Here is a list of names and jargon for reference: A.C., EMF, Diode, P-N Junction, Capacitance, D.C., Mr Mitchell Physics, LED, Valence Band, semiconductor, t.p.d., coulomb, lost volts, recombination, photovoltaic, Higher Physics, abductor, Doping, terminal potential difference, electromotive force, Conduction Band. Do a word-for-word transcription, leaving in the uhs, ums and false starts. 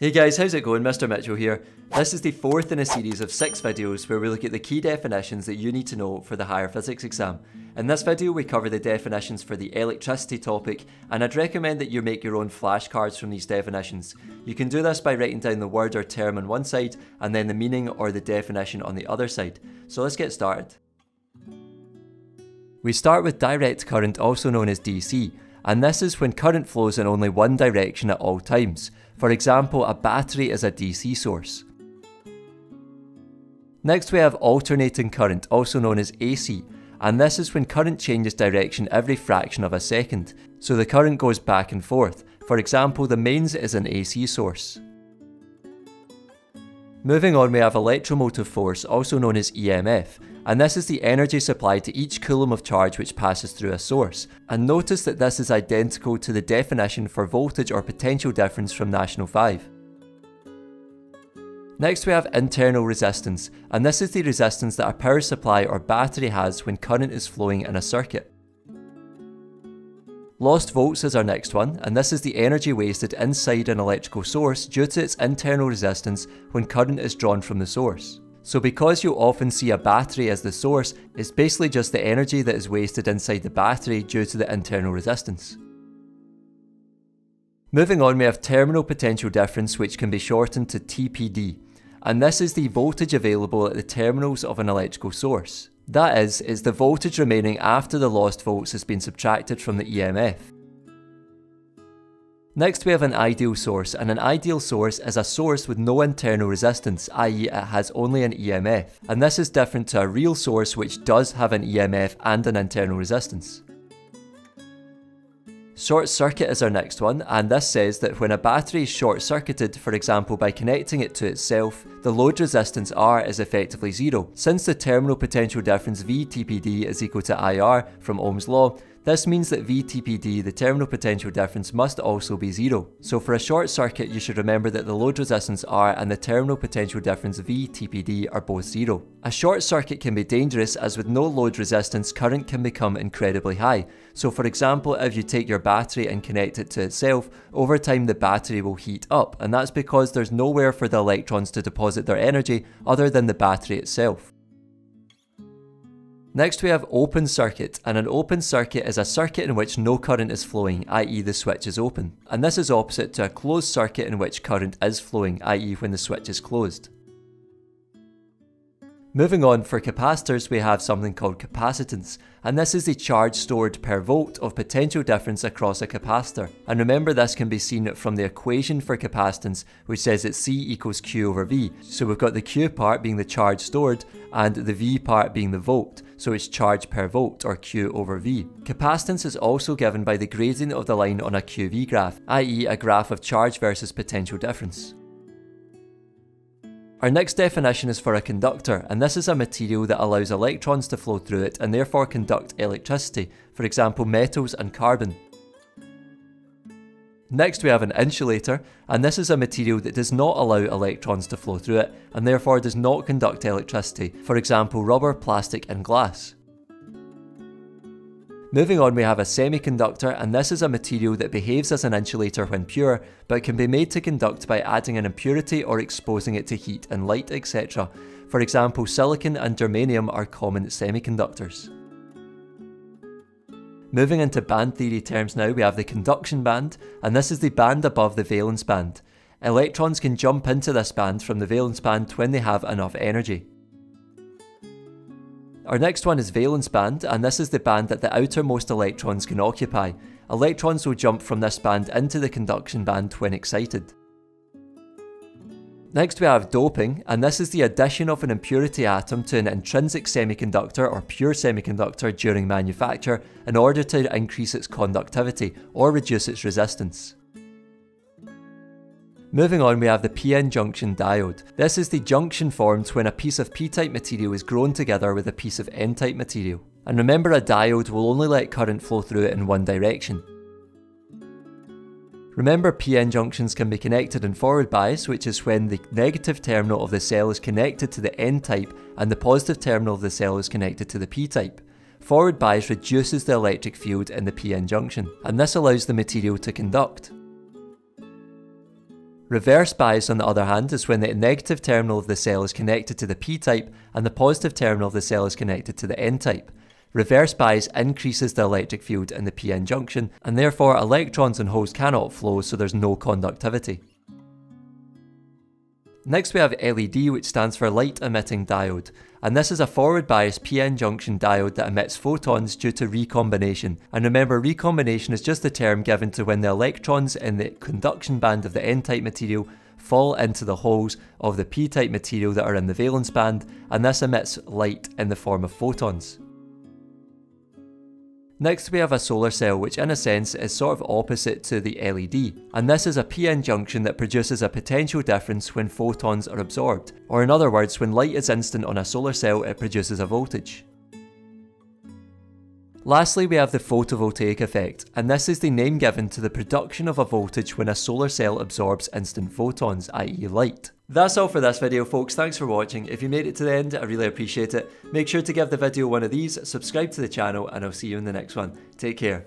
Hey guys, how's it going? Mister Mitchell here. This is the fourth in a series of six videos where we look at the key definitions that you need to know for the higher physics exam. In this video we cover the definitions for the electricity topic, and I'd recommend that you make your own flashcards from these definitions. You can do this by writing down the word or term on one side and then the meaning or the definition on the other side. So let's get started. We start with direct current, also known as D C, and this is when current flows in only one direction at all times. For example, a battery is a D C source. Next we have alternating current, also known as A C, and this is when current changes direction every fraction of a second, so the current goes back and forth. For example, the mains is an A C source. Moving on, we have electromotive force, also known as E M F, and this is the energy supplied to each coulomb of charge which passes through a source. And notice that this is identical to the definition for voltage or potential difference from National five. Next we have internal resistance, and this is the resistance that a power supply or battery has when current is flowing in a circuit. Lost volts is our next one, and this is the energy wasted inside an electrical source due to its internal resistance when current is drawn from the source. So because you'll often see a battery as the source, it's basically just the energy that is wasted inside the battery due to the internal resistance. Moving on, we have terminal potential difference, which can be shortened to T P D, and this is the voltage available at the terminals of an electrical source. That is, it's the voltage remaining after the lost volts has been subtracted from the E M F. Next we have an ideal source, and an ideal source is a source with no internal resistance, that is it has only an E M F, and this is different to a real source which does have an E M F and an internal resistance. Short circuit is our next one, and this says that when a battery is short-circuited, for example by connecting it to itself, the load resistance R is effectively zero. Since the terminal potential difference V T P D is equal to I R from Ohm's law, this means that V T P D, the terminal potential difference, must also be zero. So for a short circuit you should remember that the load resistance R and the terminal potential difference V T P D are both zero. A short circuit can be dangerous, as with no load resistance current can become incredibly high. So for example, if you take your battery and connect it to itself, over time the battery will heat up, and that's because there's nowhere for the electrons to deposit their energy other than the battery itself. Next we have open circuit, and an open circuit is a circuit in which no current is flowing, that is the switch is open. And this is opposite to a closed circuit in which current is flowing, that is when the switch is closed. Moving on, for capacitors we have something called capacitance, and this is the charge stored per volt of potential difference across a capacitor. And remember, this can be seen from the equation for capacitance, which says that C equals Q over V. So we've got the Q part being the charge stored and the V part being the volt, so it's charge per volt, or Q over V. Capacitance is also given by the gradient of the line on a Q V graph, that is a graph of charge versus potential difference. Our next definition is for a conductor, and this is a material that allows electrons to flow through it and therefore conduct electricity, for example metals and carbon. Next we have an insulator, and this is a material that does not allow electrons to flow through it and therefore does not conduct electricity, for example rubber, plastic and glass. Moving on, we have a semiconductor, and this is a material that behaves as an insulator when pure, but can be made to conduct by adding an impurity or exposing it to heat and light, et cetera. For example, silicon and germanium are common semiconductors. Moving into band theory terms now, we have the conduction band, and this is the band above the valence band. Electrons can jump into this band from the valence band when they have enough energy. Our next one is valence band, and this is the band that the outermost electrons can occupy. Electrons will jump from this band into the conduction band when excited. Next we have doping, and this is the addition of an impurity atom to an intrinsic semiconductor or pure semiconductor during manufacture in order to increase its conductivity or reduce its resistance. Moving on, we have the P N junction diode. This is the junction formed when a piece of P-type material is grown together with a piece of N-type material. And remember, a diode will only let current flow through it in one direction. Remember, P N junctions can be connected in forward bias, which is when the negative terminal of the cell is connected to the N-type and the positive terminal of the cell is connected to the P-type. Forward bias reduces the electric field in the P N junction, and this allows the material to conduct. Reverse bias, on the other hand, is when the negative terminal of the cell is connected to the p-type and the positive terminal of the cell is connected to the n-type. Reverse bias increases the electric field in the p-n junction, and therefore electrons and holes cannot flow, so there's no conductivity. Next we have L E D, which stands for light emitting diode, and this is a forward biased p-n junction diode that emits photons due to recombination. And remember, recombination is just the term given to when the electrons in the conduction band of the n-type material fall into the holes of the p-type material that are in the valence band, and this emits light in the form of photons. Next we have a solar cell, which in a sense is sort of opposite to the L E D, and this is a p-n junction that produces a potential difference when photons are absorbed, or in other words, when light is instant on a solar cell it produces a voltage. Lastly we have the photovoltaic effect, and this is the name given to the production of a voltage when a solar cell absorbs instant photons, that is light. That's all for this video, folks. Thanks for watching. If you made it to the end, I really appreciate it. Make sure to give the video one of these, subscribe to the channel, and I'll see you in the next one. Take care.